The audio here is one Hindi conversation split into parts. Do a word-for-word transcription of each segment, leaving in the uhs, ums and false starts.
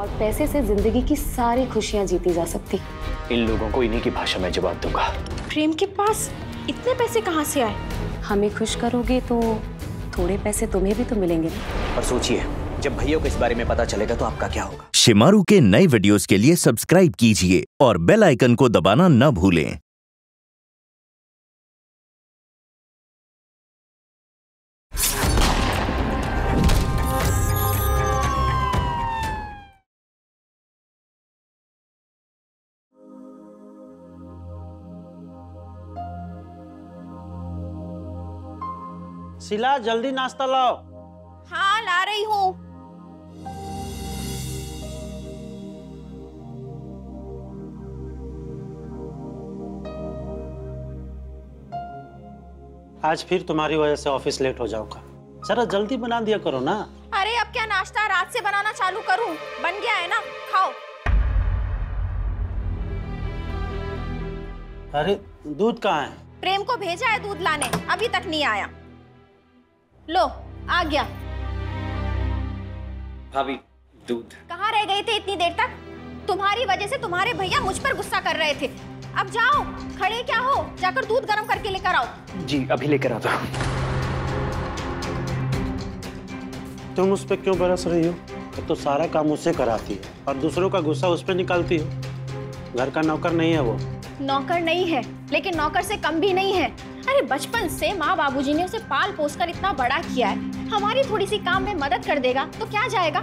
और पैसे से जिंदगी की सारी खुशियां जीती जा सकती। इन लोगों को इन्हीं की भाषा में जवाब दूंगा। प्रेम के पास इतने पैसे कहाँ से आए? हमें खुश करोगे तो थोड़े पैसे तुम्हें भी तो मिलेंगे। और सोचिए, जब भैया को इस बारे में पता चलेगा तो आपका क्या होगा। शेमारू के नए वीडियोस के लिए सब्सक्राइब कीजिए और बेल आइकन को दबाना न भूलें। शिला, जल्दी नाश्ता लाओ। हाँ, ला रही हूँ। आज फिर तुम्हारी वजह से ऑफिस लेट हो जाऊंगा। जरा जल्दी बना दिया करो ना। अरे अब क्या नाश्ता रात से बनाना चालू करूँ? बन गया है ना, खाओ। अरे दूध कहाँ है? प्रेम को भेजा है दूध लाने, अभी तक नहीं आया। लो, आ गया। भाभी, दूध। कहाँ रह गए थे इतनी देर तक? तुम्हारी वजह से तुम्हारे भैया मुझ पर गुस्सा कर रहे थे। अब जाओ, खड़े क्या हो, जाकर दूध गर्म करके लेकर आओ। जी अभी लेकर आता हूँ। तुम उस पर क्यों बरस रही हो? तो सारा काम उससे कराती है और दूसरों का गुस्सा उस पर निकालती हो। घर का नौकर नहीं है वो। नौकर नहीं है, लेकिन नौकर से कम भी नहीं है। अरे बचपन से माँ बाबूजी ने उसे पाल पोसकर इतना बड़ा किया है। हमारी थोड़ी सी काम में मदद कर देगा तो क्या जाएगा।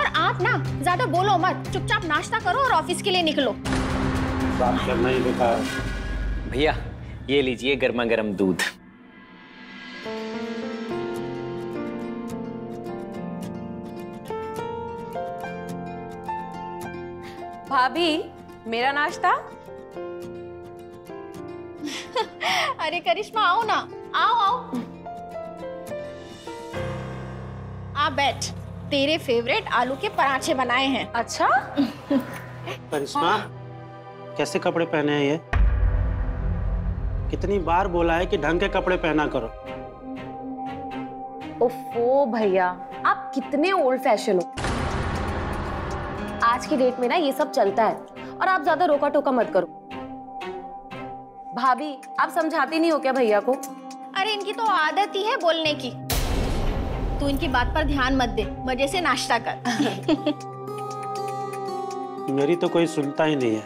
और आप ना ज्यादा बोलो मत, चुपचाप नाश्ता करो और ऑफिस के लिए निकलो। बात करना ही बेकार। भैया ये लीजिए गर्मा गर्म दूध। भाभी मेरा नाश्ता। अरे करिश्मा आओ ना, आओ आओ। आ बैठ, तेरे फेवरेट आलू के पराठे बनाए हैं। अच्छा करिश्मा, कैसे कपड़े पहने हैं ये? कितनी बार बोला है कि ढंग के कपड़े पहना करो। ओफो भैया, आप कितने ओल्ड फैशन हो। आज की डेट में ना ये सब चलता है, और आप ज्यादा रोका टोका मत करो। भाभी आप समझाती नहीं हो क्या भैया को? अरे इनकी तो आदत ही है बोलने की। तू इनकी बात पर ध्यान मत दे, मजे से नाश्ता कर। मेरी तो कोई सुनता ही नहीं है।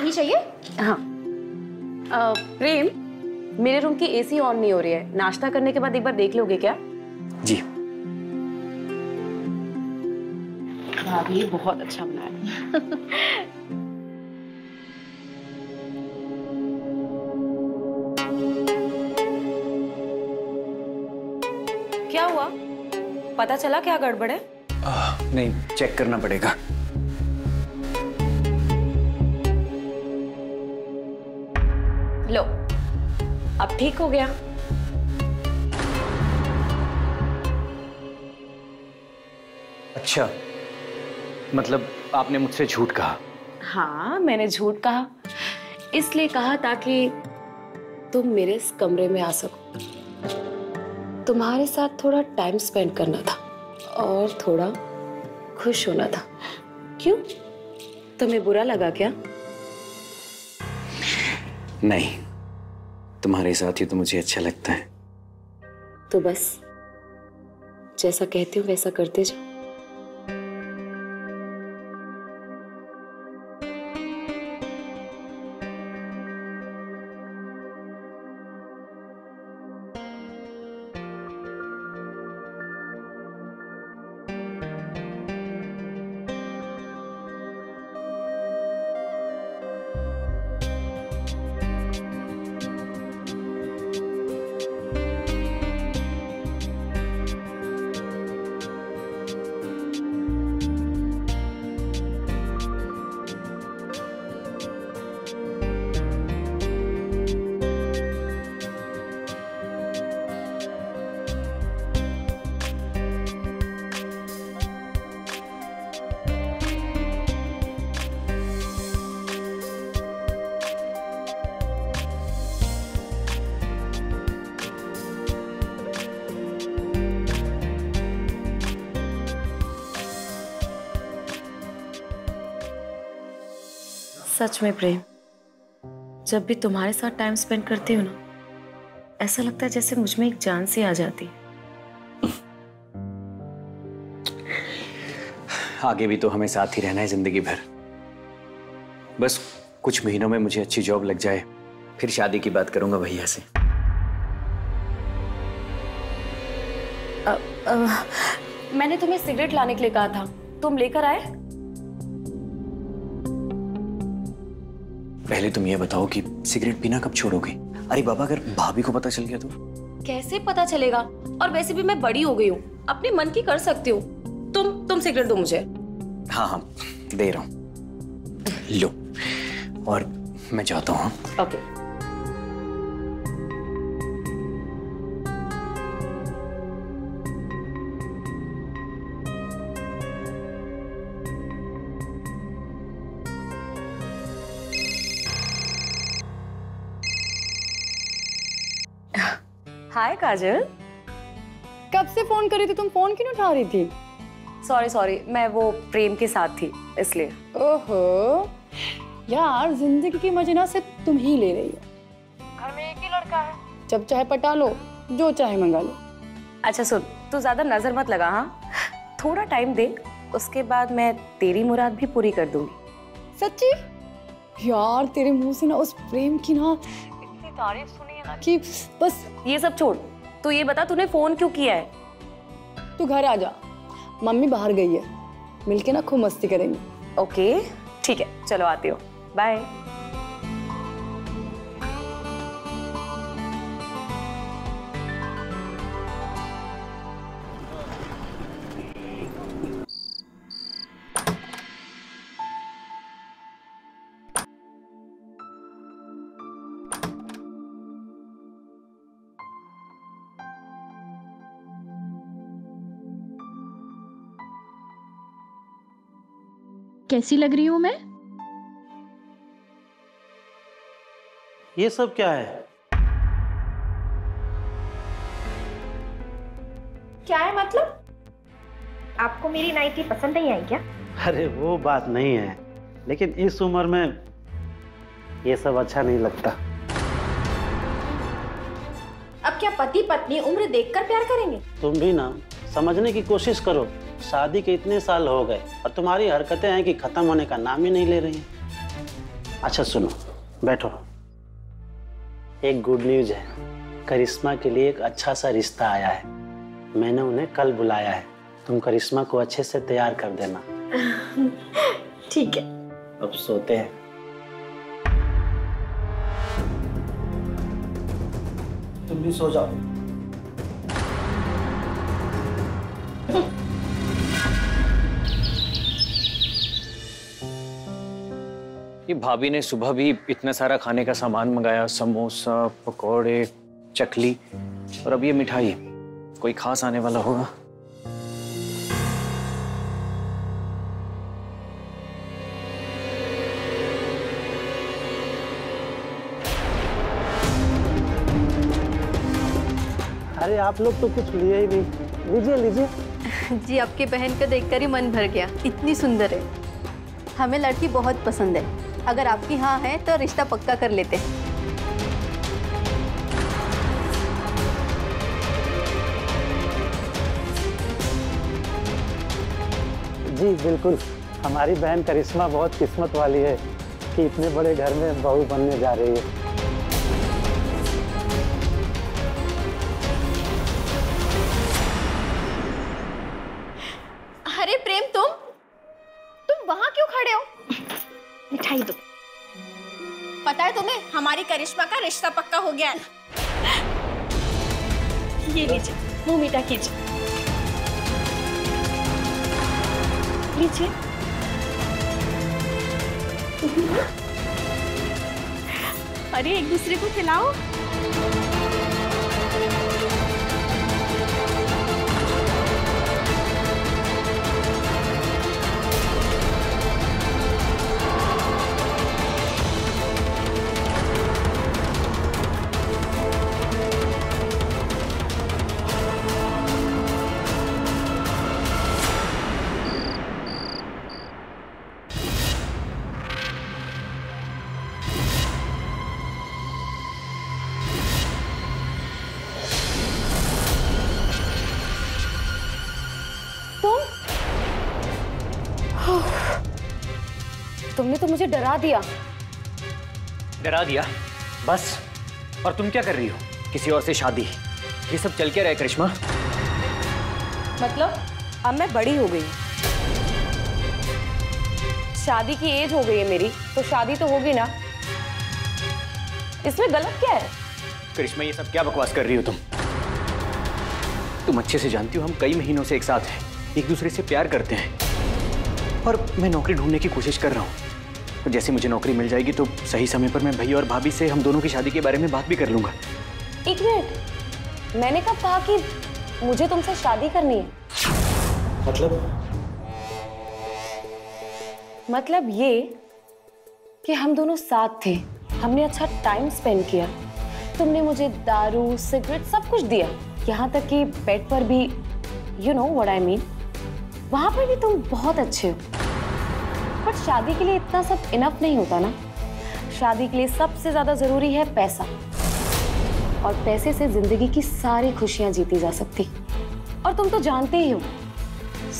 नहीं चाहिए? हाँ। आ, प्रेम, मेरे रूम की एसी ऑन नहीं हो रही है। नाश्ता करने के बाद एक बार देख लोगे क्या? जी भाभी बहुत अच्छा बनाया। क्या हुआ? पता चला क्या गड़बड़ है? आ, नहीं, चेक करना पड़ेगा। लो, अब ठीक हो गया। अच्छा, मतलब आपने मुझसे झूठ कहा? हाँ, मैंने झूठ कहा, इसलिए कहा ताकि तुम मेरे इस कमरे में आ सको। तुम्हारे साथ थोड़ा टाइम स्पेंड करना था और थोड़ा खुश होना था। क्यों, तुम्हें बुरा लगा क्या? नहीं, तुम्हारे साथ ही तो मुझे अच्छा लगता है। तो बस जैसा कहती हूँ वैसा करते जाओ। सच में प्रेम, जब भी तुम्हारे साथ टाइम स्पेंड करती हूँ ना, ऐसा लगता है जैसे मुझ में एक जान सी आ जाती है। आगे भी तो हमें साथ ही रहना है जिंदगी भर। बस कुछ महीनों में मुझे अच्छी जॉब लग जाए, फिर शादी की बात करूंगा भैया से। आ, आ, मैंने तुम्हें सिगरेट लाने के लिए कहा था, तुम लेकर आए? पहले तुम ये बताओ कि सिगरेट पीना कब छोड़ोगे? अरे बाबा, अगर भाभी को पता चल गया तो? कैसे पता चलेगा? और वैसे भी मैं बड़ी हो गई हूँ, अपने मन की कर सकती हूँ। तुम तुम सिगरेट दो मुझे। हाँ हाँ दे रहा हूँ, लो। और मैं जाता हूँ। ओके। हाय काजल, कब से फोन कर रही थी तुम? फोन क्यों उठा रही थी? सॉरी सॉरी, मैं वो प्रेम के साथ थी इसलिए। ओहो यार, जिंदगी की मजे ना सिर्फ तुम ही ले रही हो। घर में एक ही लड़का है, जब चाहे पटा लो, जो चाहे मंगा लो। अच्छा सुन, तू ज्यादा नजर मत लगा। हाँ, थोड़ा टाइम दे, उसके बाद मैं तेरी मुराद भी पूरी कर दूंगी। सच्ची यार, तेरे मुंह से ना उस प्रेम की ना इतनी तारीफ सुनी है ना कि बस। ये सब छोड़, तू ये बता तूने फोन क्यों किया है? तू घर आ जा, मम्मी बाहर गई है, मिलके ना खूब मस्ती करेंगे। ओके ठीक है, चलो आती हो, बाय। कैसी लग रही हूं मैं? ये सब क्या है? क्या है मतलब? आपको मेरी नाइटी पसंद नहीं आई क्या? अरे वो बात नहीं है, लेकिन इस उम्र में ये सब अच्छा नहीं लगता। अब क्या पति पत्नी उम्र देखकर प्यार करेंगे? तुम भी ना समझने की कोशिश करो, शादी के इतने साल हो गए और तुम्हारी हरकतें हैं कि खत्म होने का नाम ही नहीं ले रही हैं। अच्छा सुनो, बैठो। एक गुड न्यूज है, करिश्मा के लिए एक अच्छा सा रिश्ता आया है। मैंने उन्हें कल बुलाया है, तुम करिश्मा को अच्छे से तैयार कर देना। ठीक है। अब सोते हैं। तुम भी सो जाओ। ये भाभी ने सुबह भी इतना सारा खाने का सामान मंगाया, समोसा, पकोड़े, चकली, और अब ये मिठाई। कोई खास आने वाला होगा? अरे आप लोग तो कुछ लिए ही नहीं, लीजिए लीजिए। जी, आपकी बहन को देखकर ही मन भर गया, इतनी सुंदर है। हमें लड़की बहुत पसंद है, अगर आपकी हाँ है तो रिश्ता पक्का कर लेते हैं। जी बिल्कुल, हमारी बहन करिश्मा बहुत किस्मत वाली है कि इतने बड़े घर में बहू बनने जा रही है। अरे प्रेम, तुम तुम वहां क्यों खड़े हो? मिठाई दो। पता है तुम्हें, हमारी करिश्मा का रिश्ता पक्का हो गया है। ये लीजिए, मुंह मीठा कीजिए। लीजिए। अरे एक दूसरे को खिलाओ। तुमने तो मुझे डरा दिया। डरा दिया? बस। और तुम क्या कर रही हो? किसी और से शादी? ये सब चल के रहे करिश्मा। मतलब अब मैं बड़ी हो गई, शादी की एज हो गई है मेरी, तो शादी तो होगी ना। इसमें गलत क्या है? करिश्मा ये सब क्या बकवास कर रही हो तुम? तुम अच्छे से जानती हो हम कई महीनों से एक साथ हैं, एक दूसरे से प्यार करते हैं, और मैं नौकरी ढूंढने की कोशिश कर रहा हूँ। और जैसे मुझे नौकरी मिल जाएगी तो सही समय पर मैं भैया और भाभी से हम दोनों की शादी के बारे में बात भी कर लूँगा। एक मिनट, मैंने कब कहा कि मुझे तुमसे शादी करनी है? मतलब? मतलब ये कि हम दोनों साथ थे, हमने अच्छा टाइम स्पेंड किया, तुमने मुझे दारू सिगरेट सब कुछ दिया, यहाँ तक कि बेड पर भी, you know what I mean, वहाँ पर भी तुम बहुत अच्छे हो। बट शादी के लिए इतना सब इनफ नहीं होता ना। शादी के लिए सबसे ज़्यादा ज़रूरी है पैसा, और पैसे से ज़िंदगी की सारी खुशियाँ जीती जा सकती। और तुम तो जानते ही हो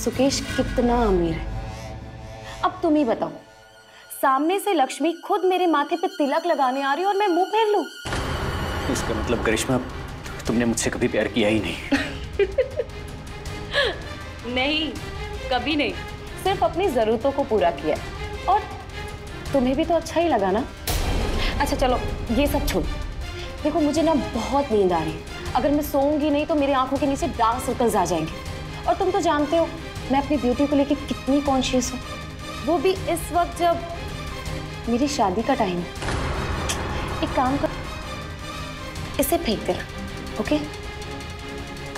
सुकेश कितना अमीर है। अब तुम ही बताओ, सामने से लक्ष्मी खुद मेरे माथे पे तिलक लगाने आ रही है और मैं मुंह फेर लूं? इसका मतलब करिश्मा तुमने मुझसे कभी प्यार किया ही नहीं। नहीं, कभी नहीं। सिर्फ अपनी जरूरतों को पूरा किया। और तुम्हें भी तो अच्छा ही लगा ना। अच्छा चलो ये सब छोड़। देखो मुझे ना बहुत नींद आ रही है, अगर मैं सोऊंगी नहीं तो मेरी आंखों के नीचे डार्क सर्कल्स आ जाएंगे। और तुम तो जानते हो मैं अपनी ब्यूटी को लेकर कितनी कॉन्शियस हूँ, वो भी इस वक्त जब मेरी शादी का टाइम है। एक काम कर, इसे फेंक देना। Okay,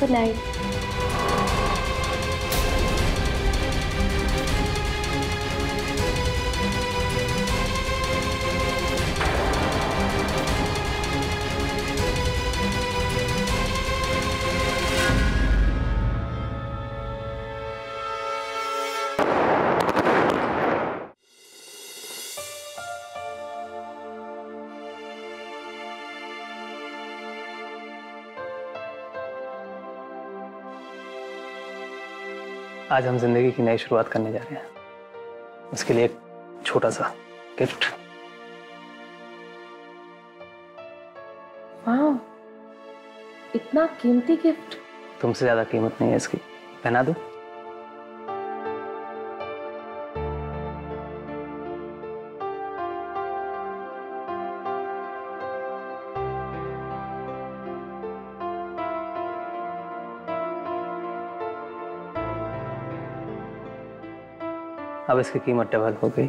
good night. आज हम जिंदगी की नई शुरुआत करने जा रहे हैं, उसके लिए एक छोटा सा गिफ्ट। वाह, इतना कीमती गिफ्ट। तुमसे ज्यादा कीमत नहीं है इसकी, पहना दो। अब इसकी कीमत डबल हो गई।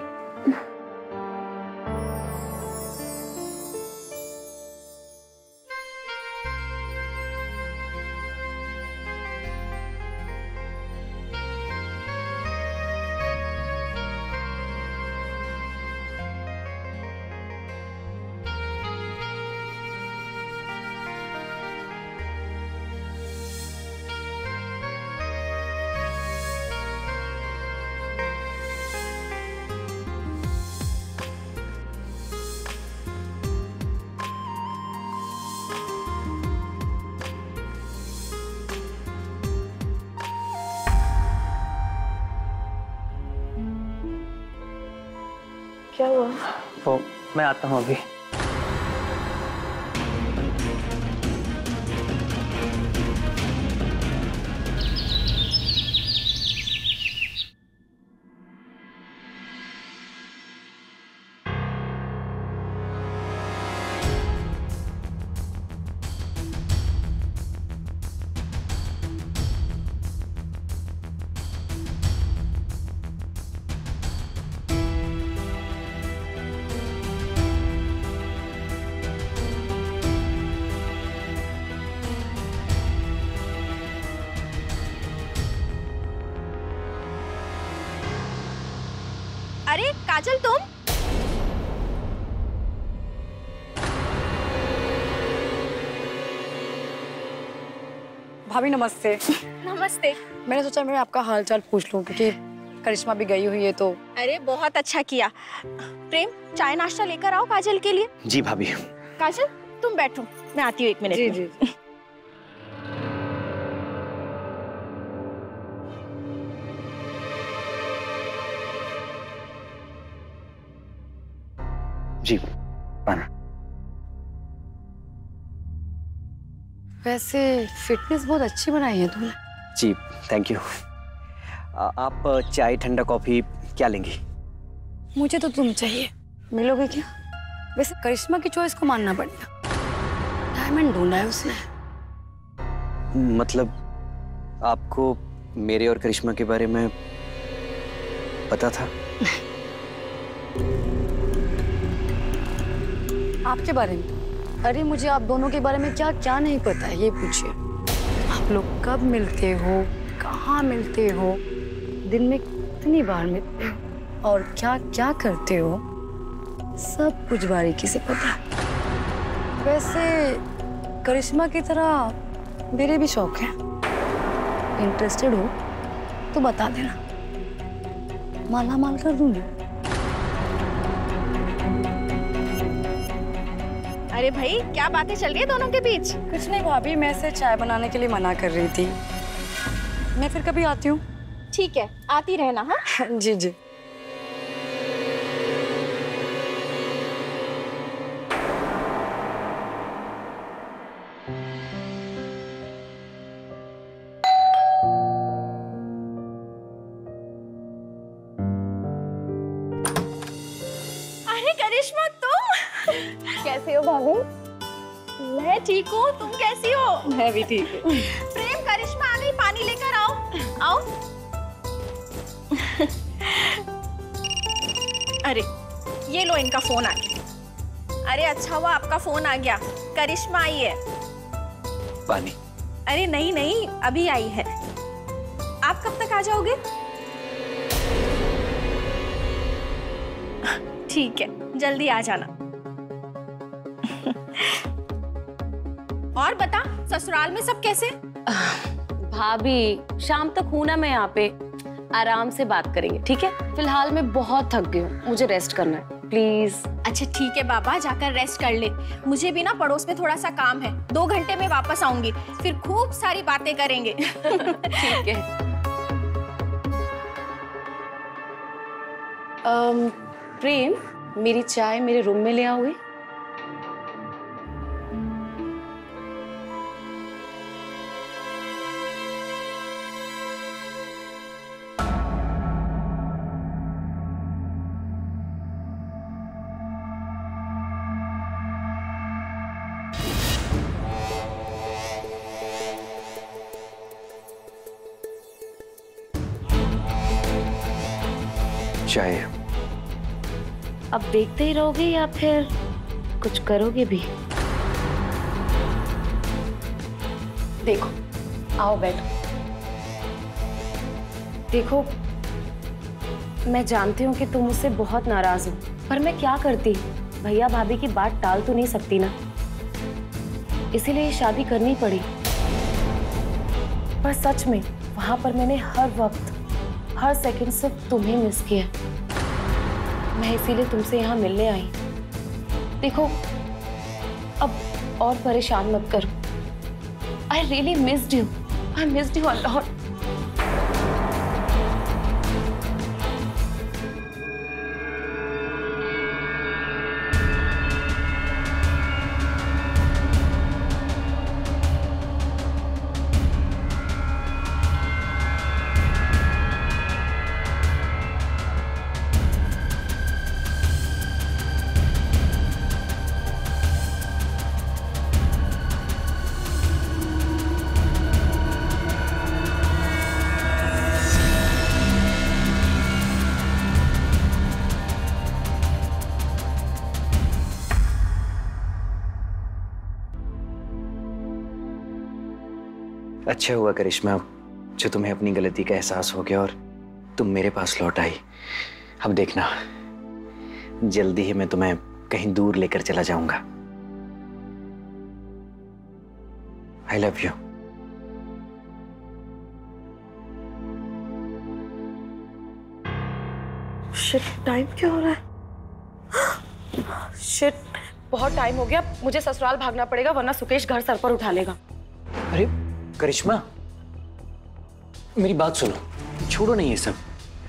क्या हुआ? वो मैं आता हूँ अभी। अरे काजल तुम? भाभी नमस्ते। नमस्ते। मैंने सोचा मैं आपका हालचाल पूछ लूं क्योंकि करिश्मा भी गई हुई है तो। अरे बहुत अच्छा किया। प्रेम चाय नाश्ता लेकर आओ काजल के लिए। जी भाभी। काजल तुम बैठो, मैं आती हूँ एक मिनट। जी जी। जी पाना। वैसे फिटनेस बहुत अच्छी बनाई है तुमने। जी थैंक यू। आप चाय ठंडा कॉफी क्या लेंगी? मुझे तो तुम चाहिए, मिलोगे क्या? वैसे करिश्मा की चॉइस को मानना पड़ेगा, डायमंड ढूंढा है उसने। मतलब आपको मेरे और करिश्मा के बारे में पता था? आपके बारे में? अरे मुझे आप दोनों के बारे में क्या क्या नहीं पता है ये पूछिए। आप लोग कब मिलते हो, कहाँ मिलते हो, दिन में कितनी बार मिलते हो और क्या क्या करते हो, सब कुछ बारीकी से पता है। वैसे करिश्मा की तरह मेरे भी शौक हैं, इंटरेस्टेड हो तो बता देना, माला माल कर दूंगी। अरे भाई क्या बातें चल रही है दोनों के बीच? कुछ नहीं भाभी, मैं से चाय बनाने के लिए मना कर रही थी। मैं फिर कभी आती हूँ। ठीक है, आती रहना। हाँ जी जी। करिश्मा तुम कैसे हो? भाभी मैं ठीक हूँ, तुम कैसी हो? मैं भी ठीक हूँ। प्रेम करिश्मा आ गई, पानी लेकर आओ आओ। अरे ये लो, इनका फोन आ गया। अरे अच्छा हुआ आपका फोन आ गया, करिश्मा आई है। पानी? अरे नहीं नहीं, अभी आई है। आप कब तक आ जाओगे? ठीक है, जल्दी आ जाना। और बता, ससुराल में सब कैसे? भाभी शाम तक हूं ना मैं यहाँ पे, आराम से बात करेंगे ठीक है? फिलहाल मैं बहुत थक गई हूँ, मुझे रेस्ट करना है प्लीज। अच्छा ठीक है बाबा, जाकर रेस्ट कर ले। मुझे भी ना पड़ोस में थोड़ा सा काम है, दो घंटे में वापस आऊंगी, फिर खूब सारी बातें करेंगे। ठीक है। um, प्रेम, मेरी चाय मेरे रूम में ले आओगे? चाय अब देखते ही रहोगे या फिर कुछ करोगे भी? देखो आओ बैठो। देखो मैं जानती हूँ कि तुम मुझसे बहुत नाराज हो, पर मैं क्या करती, भैया भाभी की बात टाल तो नहीं सकती ना, इसीलिए शादी करनी पड़ी। पर सच में वहां पर मैंने हर वक्त हर सेकंड सिर्फ तुम्हें मिस किया, मैं इसीलिए तुमसे यहाँ मिलने आई। देखो अब और परेशान मत करो। I really missed you. I missed you a lot. अच्छा हुआ करिश्मा जो तुम्हें अपनी गलती का एहसास हो गया और तुम मेरे पास लौट आई। अब देखना जल्दी ही मैं तुम्हें कहीं दूर लेकर चला जाऊंगा। I love you. Shit, time क्या हो रहा है? शिट, बहुत टाइम हो गया, मुझे ससुराल भागना पड़ेगा वरना सुकेश घर सर पर उठा लेगा। अरे करिश्मा मेरी बात सुनो, छोड़ो नहीं ये सब,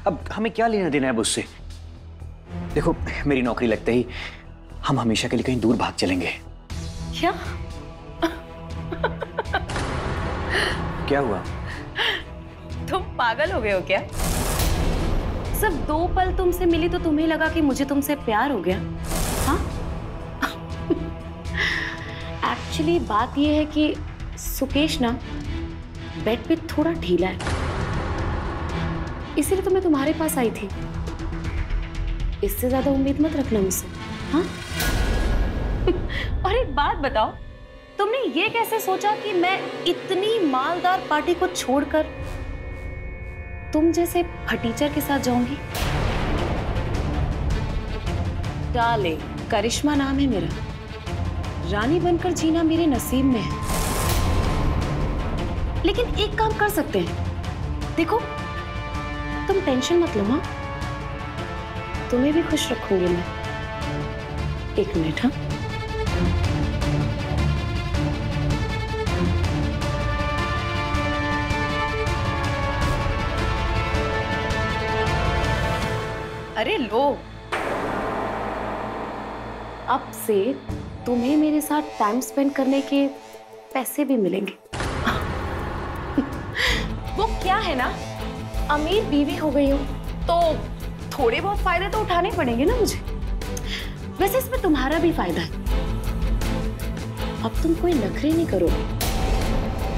अब हमें क्या लेना देना है उससे। देखो मेरी नौकरी लगते ही हम हमेशा के लिए कहीं दूर भाग चलेंगे। क्या क्या हुआ? तुम पागल हो गए हो क्या? सब दो पल तुमसे मिली तो तुम्हें लगा कि मुझे तुमसे प्यार हो गया? हाँ? एक्चुअली बात यह है कि सुकेश ना बेड पे थोड़ा ढीला है, इसीलिए तो मैं तुम्हारे पास आई थी। इससे ज्यादा उम्मीद मत रखना मुझसे, हाँ? और एक बात बताओ, तुमने ये कैसे सोचा कि मैं इतनी मालदार पार्टी को छोड़कर तुम जैसे फटीचर के साथ जाऊंगी? डाले, करिश्मा नाम है मेरा। रानी बनकर जीना मेरे नसीब में है। लेकिन एक काम कर सकते हैं, देखो तुम टेंशन मत लो मां, तुम्हें भी खुश रखूंगी मैं। एक मिनट, हाँ? अरे लो, अब से तुम्हें मेरे साथ टाइम स्पेंड करने के पैसे भी मिलेंगे। वो क्या है ना, अमीर बीवी हो गई हो तो थोड़े बहुत फायदे तो उठाने पड़ेंगे ना मुझे। वैसे इसमें तुम्हारा भी फायदा है, अब तुम कोई नखरे नहीं करो,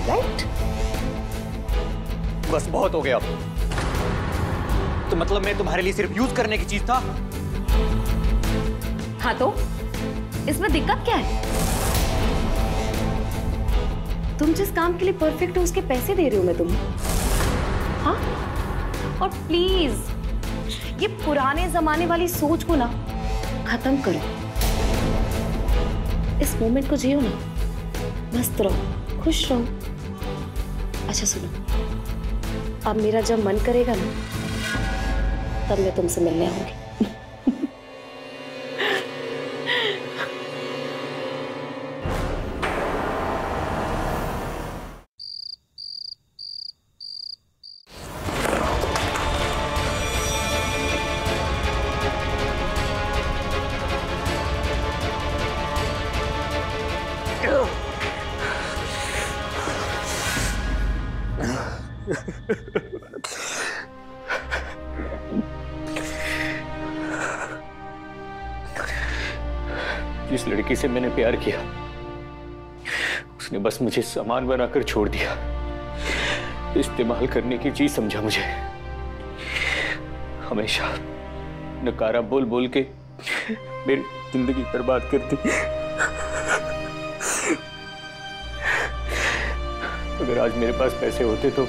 राइट? बस बहुत हो गया। तो मतलब मैं तुम्हारे लिए सिर्फ यूज करने की चीज था? हाँ, तो इसमें दिक्कत क्या है? तुम जिस काम के लिए परफेक्ट हो उसके पैसे दे रही हूं मैं तुम्हें, हाँ? और प्लीज ये पुराने जमाने वाली सोच को ना खत्म करो, इस मोमेंट को जियो ना, मस्त रहो, खुश रहो। अच्छा सुनो, अब मेरा जब मन करेगा ना तब मैं तुमसे मिलने आऊंगी। जिस लड़की से मैंने प्यार किया उसने बस मुझे सामान बनाकर छोड़ दिया, इस्तेमाल करने की चीज समझा मुझे। हमेशा नकारा बोल बोल के मेरी जिंदगी बर्बाद कर दी। अगर आज मेरे पास पैसे होते तो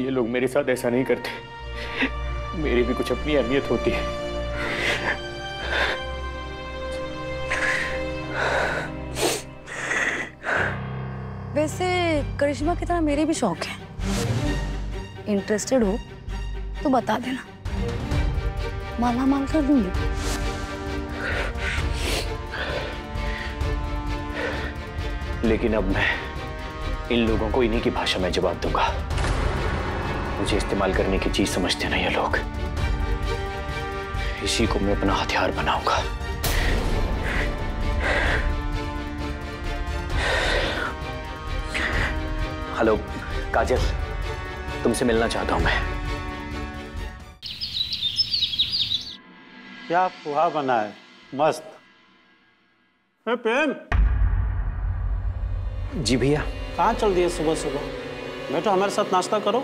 ये लोग मेरे साथ ऐसा नहीं करते, मेरी भी कुछ अपनी अहमियत होती है। वैसे करिश्मा की तरह मेरे भी शौक है, इंटरेस्टेड हो तो बता देना, माला माल कर दूंगी। लेकिन अब मैं इन लोगों को इन्हीं की भाषा में जवाब दूंगा। मुझे इस्तेमाल करने की चीज समझते ना ये लोग, इसी को मैं अपना हथियार बनाऊंगा। हेलो काजल, तुमसे मिलना चाहता हूं मैं। क्या पोहा बना है, मस्त। ए प्रेम। जी भैया। कहाँ चल दिए सुबह सुबह? बेटो हमारे साथ नाश्ता करो। आ...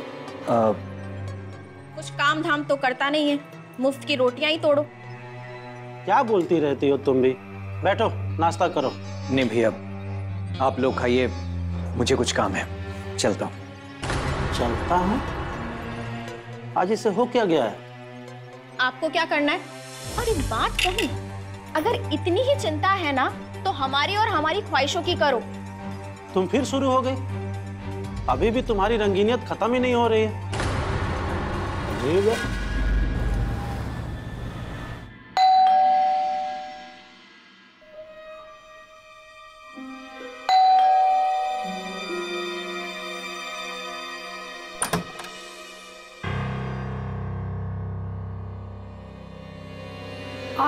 कुछ काम धाम तो करता नहीं है, मुफ्त की रोटियां ही तोड़ो। क्या बोलती रहती हो तुम भी, बैठो नाश्ता करो। नहीं भैया, आप लोग खाइए, मुझे कुछ काम है, चलता हूं। चलता हूं? आज इसे हो क्या गया है? आपको क्या करना है? और एक बात कहूं, अगर इतनी ही चिंता है ना तो हमारी और हमारी ख्वाहिशों की करो। तुम फिर शुरू हो गई, अभी भी तुम्हारी रंगीनियत खत्म ही नहीं हो रही है।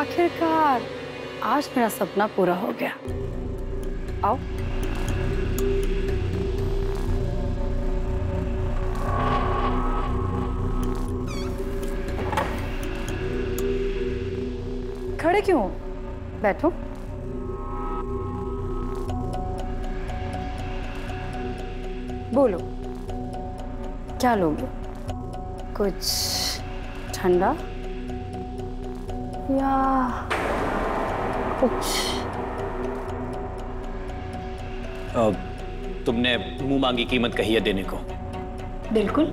आखिरकार आज मेरा सपना पूरा हो गया। आओ। खड़े क्यों? बैठो। बोलो, क्या लोगे? कुछ ठंडा या कुछ? अब तुमने मुंह मांगी कीमत कही है देने को। बिल्कुल।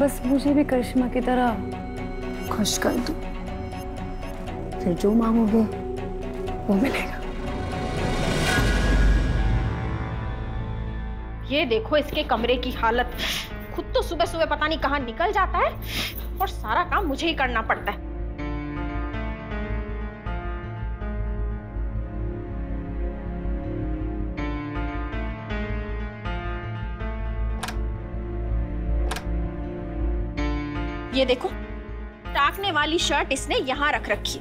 बस मुझे भी करिश्मा की तरह खुश कर दो, फिर जो मांगोगे वो मिलेगा। ये देखो इसके कमरे की हालत, खुद तो सुबह सुबह पता नहीं कहाँ निकल जाता है और सारा काम मुझे ही करना पड़ता है। ये देखो, टाकने वाली शर्ट इसने यहाँ रख रखी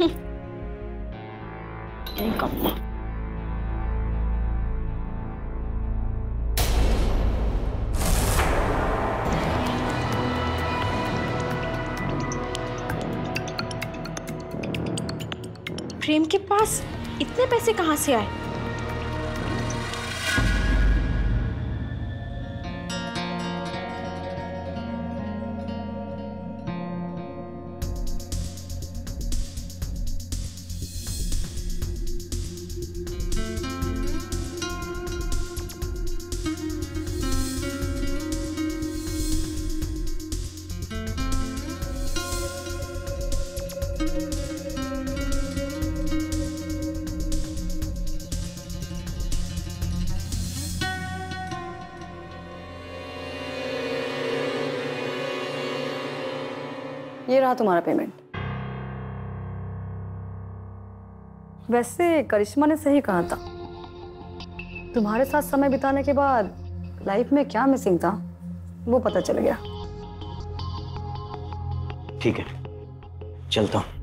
है। प्रेम के पास इतने पैसे कहाँ से आए? ये रहा तुम्हारा पेमेंट। वैसे करिश्मा ने सही कहा था, तुम्हारे साथ समय बिताने के बाद लाइफ में क्या मिसिंग था वो पता चल गया। ठीक है, चलता हूं।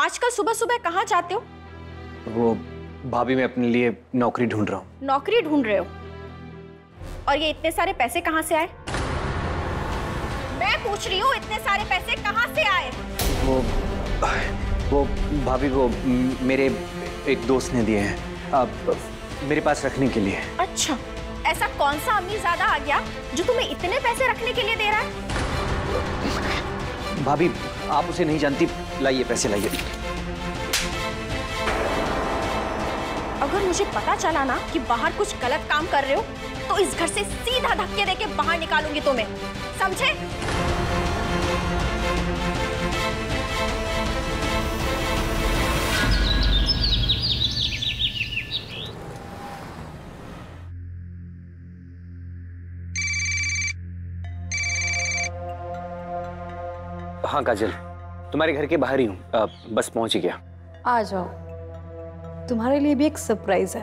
आजकल सुबह सुबह कहाँ जाते हो? वो भाभी, मैं अपने लिए नौकरी ढूंढ रहा हूँ। नौकरी ढूंढ रहे हो? और ये इतने सारे पैसे कहाँ से आए? मैं पूछ रही हूँ, इतने सारे पैसे कहाँ से आए? वो वो भाभी, वो मेरे एक दोस्त ने दिए हैं, आप मेरे पास रखने के लिए। अच्छा, ऐसा कौन सा अमीर ज्यादा आ गया जो तुम्हें इतने पैसे रखने के लिए दे रहा है? भाभी, आप उसे नहीं जानती। लाइए पैसे, लाइए। अगर मुझे पता चला ना कि बाहर कुछ गलत काम कर रहे हो तो इस घर से सीधा धक्के देके बाहर निकालूंगी तुम्हें, समझे? हाँ काजल, तुम्हारे घर के बाहर ही हूँ, बस पहुंच ही गया। आ जाओ, तुम्हारे लिए भी एक सरप्राइज है।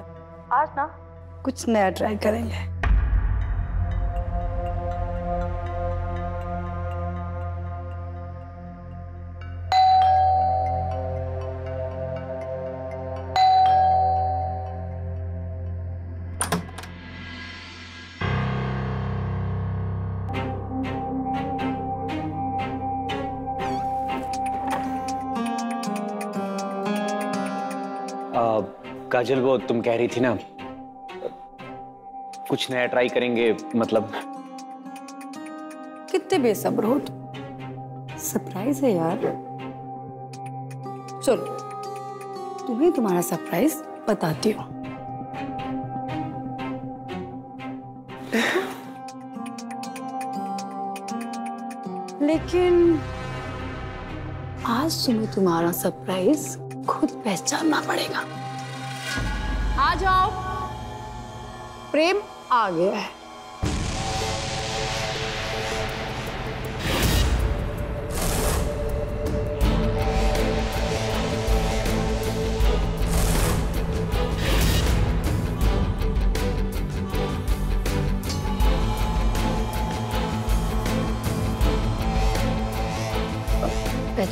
आज ना कुछ नया ट्राई करेंगे। काजल, वो तुम कह रही थी ना कुछ नया ट्राई करेंगे, मतलब? कितने बेसब्र हो तुम, सरप्राइज है यार। चलो, तुम्हें तुम्हारा सरप्राइज बताती हूँ। लेकिन आज तुम्हें तुम्हारा सरप्राइज खुद पहचानना पड़ेगा। आ जाओ, प्रेम आ गया है।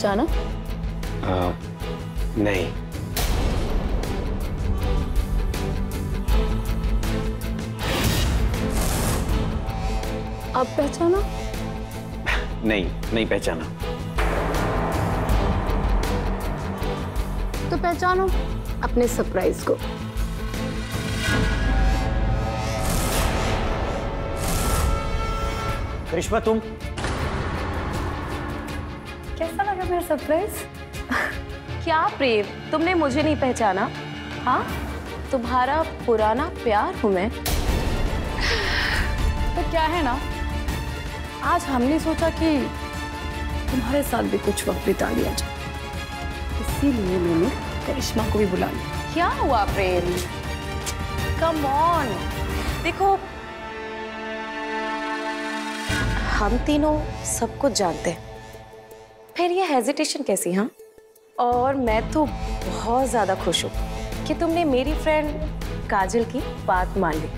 जाना? आ, नहीं। आप पहचाना? नहीं, नहीं पहचाना। तो पहचानो अपने सरप्राइज को। करिश्मा तुम? कैसा लगा मेरा सरप्राइज? क्या प्रेम, तुमने मुझे नहीं पहचाना? हाँ, तुम्हारा पुराना प्यार हूं मैं। तो क्या है ना, आज हमने सोचा कि तुम्हारे साथ भी कुछ वक्त बिता लिया जाए, इसीलिए मैंने करिश्मा को भी बुला लिया। क्या हुआ प्रेम? कम ऑन, देखो हम तीनों सब कुछ जानते हैं, फिर ये हेजिटेशन कैसी? हाँ, और मैं तो बहुत ज़्यादा खुश हूँ कि तुमने मेरी फ्रेंड काजल की बात मान ली,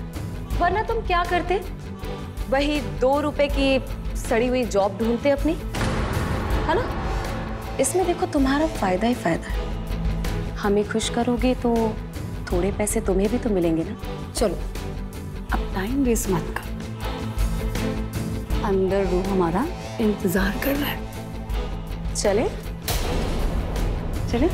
वरना तुम क्या करते? वही दो रुपए की सड़ी हुई जॉब ढूंढते अपनी, है ना? इसमें देखो तुम्हारा फायदा ही फायदा है। हमें खुश करोगे तो थोड़े पैसे तुम्हें भी तो मिलेंगे ना। चलो अब टाइम वेस्ट मत कर, अंदर रूह हमारा इंतजार कर रहा है। चले चले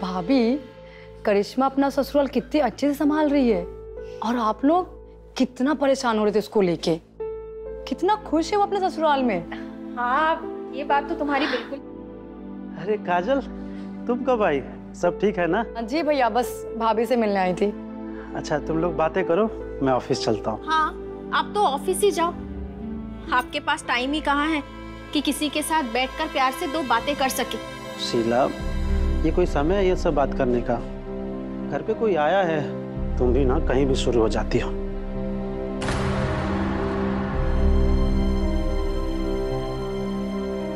भाभी, करिश्मा अपना ससुराल कितने अच्छे से संभाल रही है और आप लोग कितना परेशान हो रहे थे उसको लेके, कितना खुश है वो अपने ससुराल में। हाँ, ये बात तो तुम्हारी बिल्कुल। अरे काजल, तुम कब आई? सब ठीक है ना? जी भैया, बस भाभी से मिलने आई थी। अच्छा, तुम लोग बातें करो, मैं ऑफिस चलता हूँ। हाँ, आप तो ऑफिस ही जाओ, आपके पास टाइम ही कहाँ है कि किसी के साथ बैठ कर प्यार से दो बातें कर सके। शीला, ये कोई समय है ये सब बात करने का? घर पे कोई आया है, तुम भी ना कहीं भी शुरू हो जाती हो।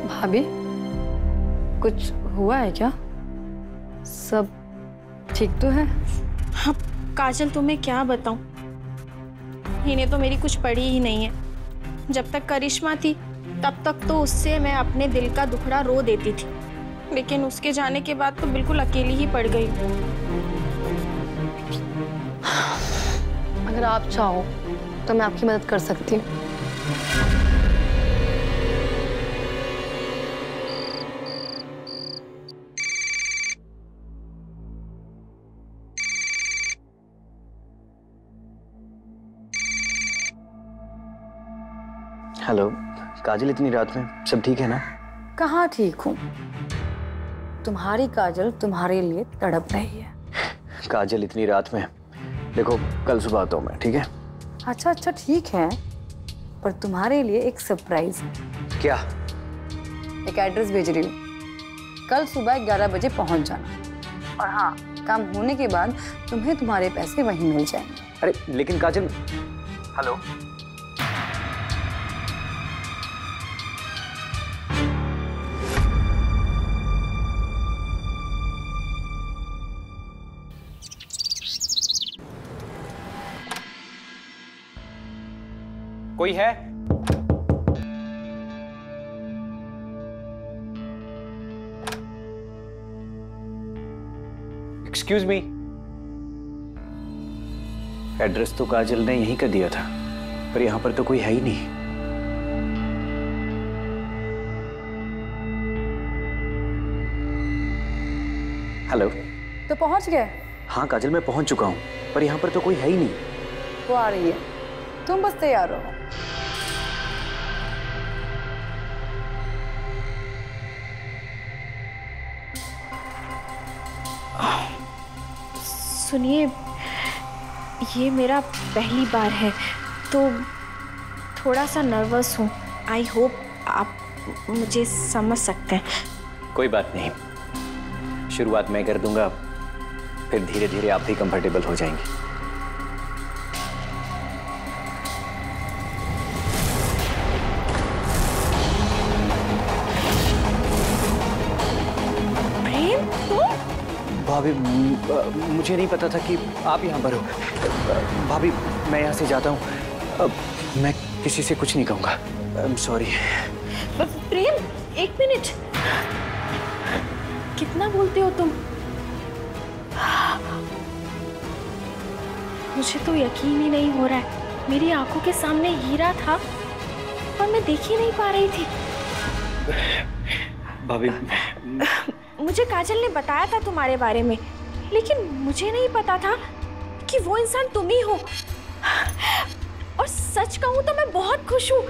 भाभी, कुछ हुआ है क्या? सब ठीक तो है? हाँ काजल, तुम्हें क्या बताऊं, इन्हें तो मेरी कुछ पड़ी ही नहीं है। जब तक करिश्मा थी तब तक तो उससे मैं अपने दिल का दुखड़ा रो देती थी, लेकिन उसके जाने के बाद तो बिल्कुल अकेली ही पड़ गई। अगर आप चाहो तो मैं आपकी मदद कर सकती हूँ। हेलो काजल, इतनी रात में सब ठीक है ना? कहाँ ठीक हूँ, तुम्हारी काजल तुम्हारे लिए तड़प रही है। काजल इतनी रात में? देखो कल सुबह आता हूँ मैं, ठीक है? अच्छा अच्छा ठीक है, पर तुम्हारे लिए एक सरप्राइज। क्या? एक एड्रेस भेज रही हूँ, कल सुबह ग्यारह बजे पहुँच जाना। और हाँ, काम होने के बाद तुम्हें तुम्हारे पैसे वहीं मिल जाएंगे। अरे लेकिन काजल, हेलो कोई है? एक्सक्यूज मी, एड्रेस तो काजल ने यहीं का दिया था पर यहां पर तो कोई है ही नहीं। हेलो, तो पहुंच गए? हाँ काजल, मैं पहुंच चुका हूं पर यहां पर तो कोई है ही नहीं। वो आ रही है, तुम बस तैयार हो। सुनिए, ये मेरा पहली बार है तो थोड़ा सा नर्वस हूँ। आई होप आप मुझे समझ सकते हैं। कोई बात नहीं, शुरुआत मैं कर दूंगा, फिर धीरे धीरे आप भी कंफर्टेबल हो जाएंगे। भाभी, मुझे नहीं पता था कि आप यहाँ पर हो। भाभी, मैं यहाँ से जाता हूँ, मैं किसी से कुछ नहीं कहूँगा। I am sorry. प्रेम, एक मिनट, कितना बोलते हो तुम? मुझे तो यकीन ही नहीं हो रहा है। मेरी आंखों के सामने हीरा था पर मैं देख ही नहीं पा रही थी। भाभी, मुझे काजल ने बताया था तुम्हारे बारे में, लेकिन मुझे नहीं पता था कि वो इंसान तुम ही हो। और सच कहूँ तो मैं बहुत खुश हूँ।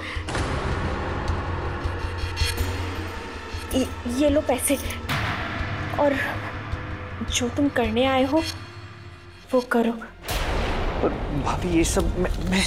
ये लो पैसे, और जो तुम करने आए हो वो करो। और भाभी ये सब मैं, मैं...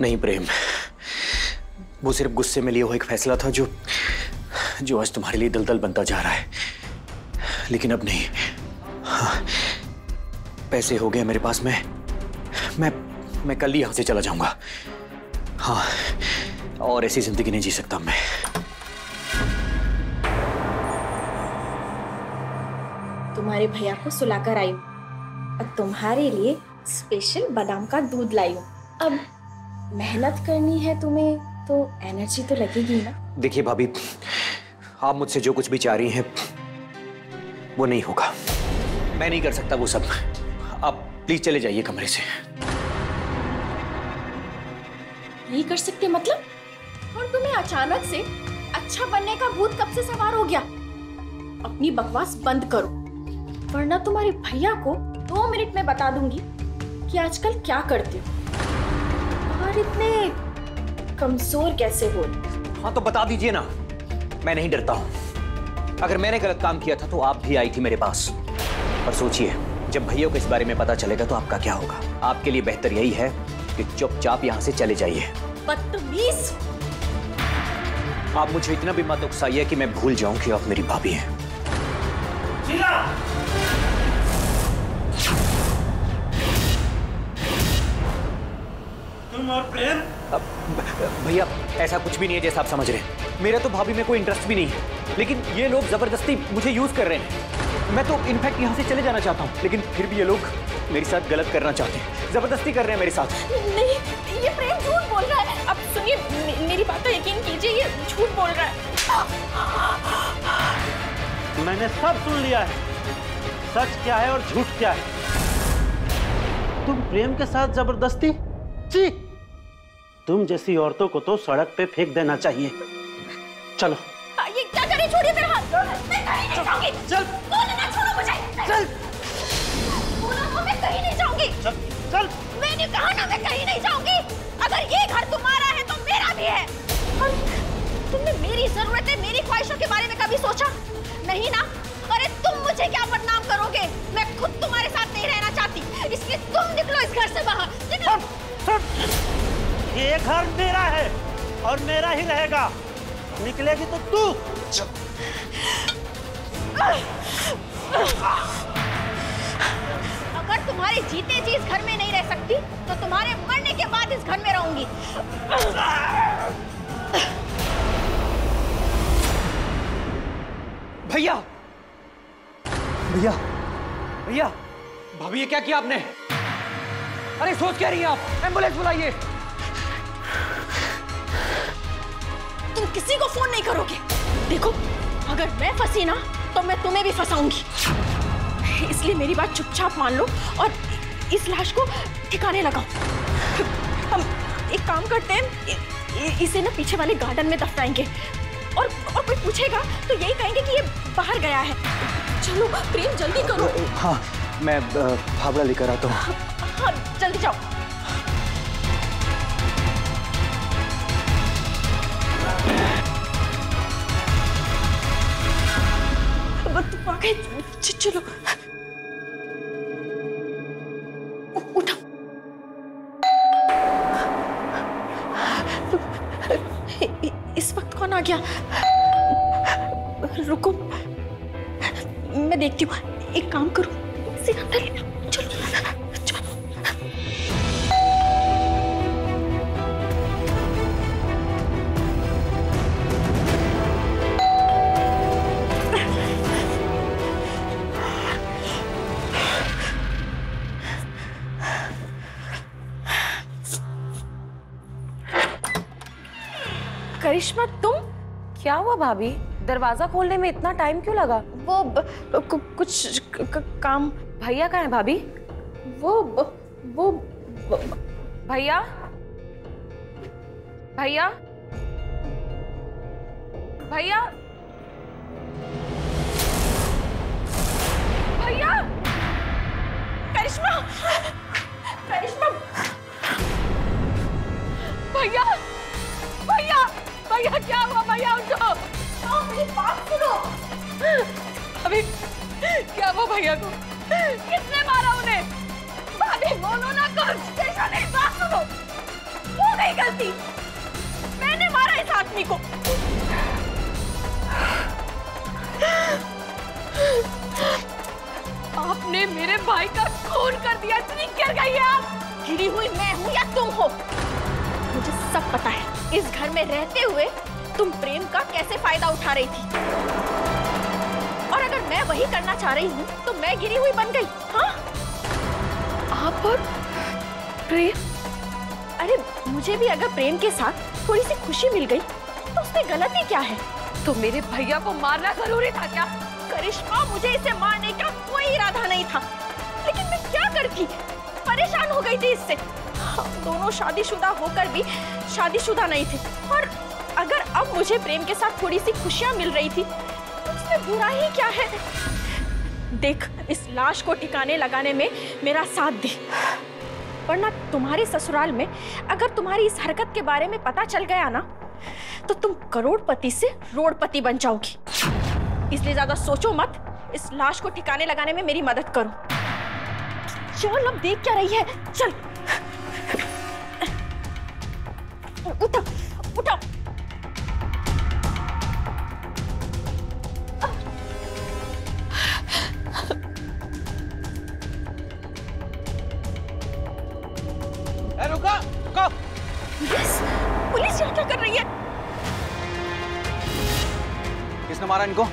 नहीं प्रेम, वो सिर्फ गुस्से में लिए हुआ एक फैसला था जो जो आज तुम्हारे लिए दलदल बनता जा रहा है। लेकिन अब नहीं। हाँ, पैसे हो गए मेरे पास, मैं मैं मैं कल ही यहाँ से चला जाऊँगा। हाँ, और ऐसी जिंदगी नहीं जी सकता मैं। तुम्हारे भैया को सुलाकर आई और तुम्हारे लिए स्पेशल बादाम का दूध लाई हूँ। अब मेहनत करनी है तुम्हें तो एनर्जी तो लगेगी ना। देखिए भाभी, आप मुझसे जो कुछ भी चाह रही हैं वो नहीं होगा। मैं नहीं कर सकता वो सब। आप प्लीज चले जाइए कमरे से। नहीं कर सकते मतलब? और तुम्हें अचानक से अच्छा बनने का भूत कब से सवार हो गया? अपनी बकवास बंद करो वरना तुम्हारे भैया को दो मिनट में बता दूंगी कि आजकल क्या करते हो और इतने कमजोर कैसे हो। हाँ तो बता दीजिए ना, मैं नहीं डरता हूँ। अगर मैंने गलत काम किया था तो आप भी आई थी मेरे पास। और सोचिए, जब भैया को इस बारे में पता चलेगा तो आपका क्या होगा। आपके लिए बेहतर यही है कि चुपचाप यहाँ से चले जाइए। बदतमीज, आप मुझे इतना भी मत उकसाइए कि मैं भूल जाऊँ कि आप मेरी भाभी हैं। और प्रेम? भैया, ऐसा कुछ भी नहीं है जैसा आप समझ रहे हैं। मेरा तो भाभी में कोई इंटरेस्ट भी नहीं है, लेकिन ये लोग जबरदस्ती मुझे यूज कर रहे हैं। मैं तो इनफैक्ट यहाँ से चले जाना चाहता हूँ, लेकिन फिर भी ये लोग मेरे साथ गलत करना चाहते हैं, जबरदस्ती कर रहे हैं मेरे साथ। नहीं, ये प्रेम झूठ बोल रहा है। अब सुनिए, मेरी बात का यकीन कीजिए, ये झूठ बोल रहा है। मैंने सब सुन लिया है, सच क्या है और झूठ क्या है। तुम प्रेम के साथ जबरदस्ती, जी तुम जैसी औरतों को तो सड़क पे फेंक देना चाहिए। चलो ये क्या कर रही, छोड़िए मेरा हाथ, मैं कहीं नहीं जाऊंगी। चल बोलो ना, छोड़ो मुझे। चल बोलो ना, मैं कहीं नहीं जाऊंगी। चल चल, मैंने कहा ना मैं कहीं नहीं जाऊंगी। अगर ये घर तुम्हारा है तो मेरा भी है। तुमने मेरी जरूरतें, मेरी ख्वाहिशों के बारे में कभी सोचा नहीं ना? अरे तुम मुझे क्या बदनाम करोगे? मैं खुद तुम्हारे साथ नहीं रहना चाहती, इसलिए तुम निकलो इस घर से बाहर, निकलो। सब, सब। ये घर मेरा है और मेरा ही रहेगा। निकलेगी तो तू। अगर तुम्हारे जीते जी इस घर में नहीं रह सकती तो तुम्हारे मरने के बाद इस घर में रहूंगी। भैया भैया भैया, भाभी ये क्या किया आपने? अरे सोच क्या रही हैं आप? एम्बुलेंस बुलाइए। तुम किसी को फोन नहीं करोगे। देखो अगर मैं फंसी ना तो मैं तुम्हें भी फंसाऊंगी, इसलिए मेरी बात चुपचाप मान लो और इस लाश को ठिकाने लगाओ। हम एक काम करते हैं, इसे ना पीछे वाले गार्डन में दफनाएंगे और और कोई पूछेगा तो यही कहेंगे कि ये बाहर गया है। चलो प्रेम जल्दी करो। हाँ मैं फावड़ा लेकर आता हूँ। हाँ जल्दी जाओ। तुम आ गए, चलो उठा। इस वक्त कौन आ गया? रुको मैं देखती हूँ, एक काम करूँ, चलो चलो। करिश्मा तुम, क्या हुआ भाभी? दरवाजा खोलने में इतना टाइम क्यों लगा? वो ब, कु, कुछ क, क, काम। भैया कहाँ है भाभी? वो ब, वो भैया भैया भैया भैया। करिश्मा करिश्मा भैया भैया भैया, क्या हुआ भैया? उठो, मेरी बात सुनो। अभी क्या हुआ भैया को? किसने मारा उन्हें? भाभी बोलो ना कुछ। मेरी बात सुनो, वो नहीं गलती, मैंने मारा इस आदमी को। आपने मेरे भाई का खून कर दिया। इतनी गिर गई है आप। गिरी हुई मैं हूँ या तुम हो, मुझे सब पता है। इस घर में रहते हुए तुम प्रेम का कैसे फायदा उठा रही थी, और अगर मैं वही करना चाह रही हूँ तो मैं गिरी हुई बन गई। हाँ आप और प्रेम। अरे मुझे भी अगर प्रेम के साथ थोड़ी सी खुशी मिल गई तो उसमें गलती क्या है? तो मेरे भैया को मारना जरूरी था क्या? करिश्मा मुझे इसे मारने का कोई इरादा नहीं था, लेकिन मैं क्या करती, परेशान हो गई थी इससे। दोनों शादीशुदा होकर भी शादीशुदा नहीं थे, और अगर अब मुझे प्रेम के साथ थोड़ी सी खुशियां मिल रही थी तो उसमें बुरा ही क्या है? देख इस लाश को ठिकाने लगाने में मेरा साथ दे, वरना तुम्हारे ससुराल में अगर तुम्हारी इस हरकत के बारे में पता चल गया ना तो तुम करोड़पति से रोड़पति बन जाओगी। इसलिए ज्यादा सोचो मत, इस लाश को ठिकाने लगाने में मेरी मदद करो। चल अब देख क्या रही है, चल उठा उठा। रुको रुको। yes, पुलिस क्या कर रही है? किसने मारा इनको?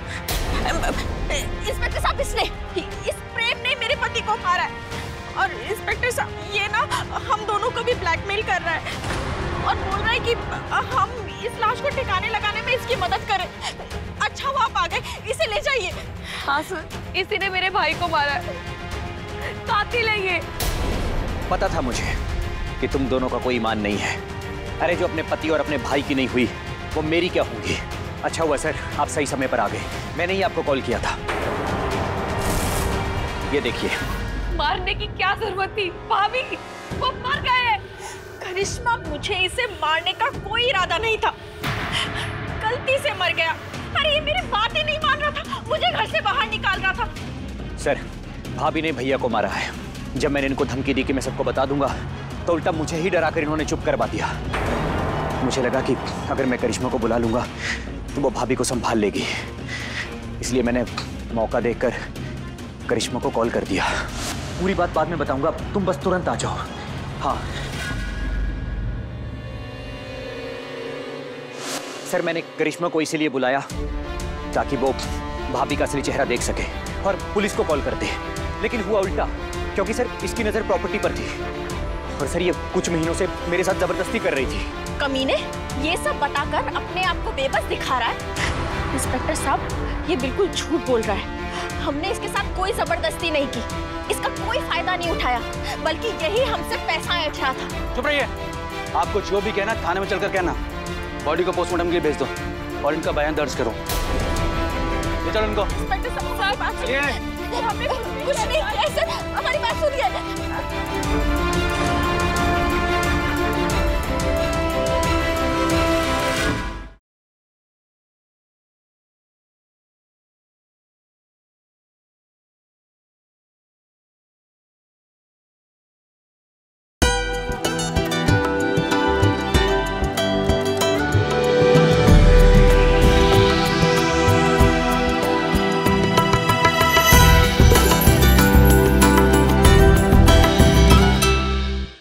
इंस्पेक्टर साहब इसने, इस प्रेम ने मेरे पति को मारा है, और इंस्पेक्टर साहब ये ना हम दोनों को भी ब्लैकमेल कर रहा है। और बोल रहा है कि हम इस लाश को ठिकाने लगाने में इसकी मदद करें। अच्छा वो आप आ गए, इसे ले जाइए। हाँ सर, इसी ने मेरे भाई को मारा है, कातिल है ये। पता था मुझे कि तुम दोनों का कोई ईमान नहीं है। अरे जो अपने पति और अपने भाई की नहीं हुई वो मेरी क्या होगी। अच्छा हुआ सर आप सही समय पर आ गए, मैंने ही आपको कॉल किया था। ये देखिए। मारने की क्या जरूरत थी भाभी, वो मर गए। करिश्मा मुझे इसे मारने का कोई इरादा नहीं था, गलती से मर गया। अरे ये मेरी बात ही नहीं मान रहा था, मुझे घर से बाहर निकाल रहा था। सर भाभी ने भैया को मारा है। जब मैंने इनको धमकी दी कि मैं सबको बता दूंगा तो उल्टा मुझे ही डरा कर इन्होंने चुप करवा दिया। मुझे लगा कि अगर मैं करिश्मा को बुला लूंगा तो वो भाभी को संभाल लेगी, इसलिए मैंने मौका देखकर करिश्मा को कॉल कर दिया। पूरी बात बाद में बताऊंगा, तुम बस तुरंत आ जाओ। हाँ सर, मैंने करिश्मा को इसीलिए बुलाया ताकि वो भाभी का असली चेहरा देख सके और पुलिस को कॉल कर दे, लेकिन हुआ उल्टा क्योंकि सर इसकी नजर प्रॉपर्टी पर थी और सर ये कुछ महीनों से मेरे साथ जबरदस्ती कर रही थी। कमीने, ये सब बताकर अपने आप को बेबस दिखा रहा है। इंस्पेक्टर साहब ये बिल्कुल झूठ बोल रहा है, हमने इसके साथ कोई जबरदस्ती नहीं की, इसका कोई फायदा नहीं उठाया, बल्कि यही हमसे पैसा ऐंठ रहा था। चुप रहिए, आपको जो भी कहना थाने में चलकर कहना। बॉडी को पोस्टमार्टम के लिए भेज दो और इनका बयान दर्ज करो। ले चलो इनको। इंस्पेक्टर साहब, हमने कुछ नहीं किया सर, हमारी बात सुनिए।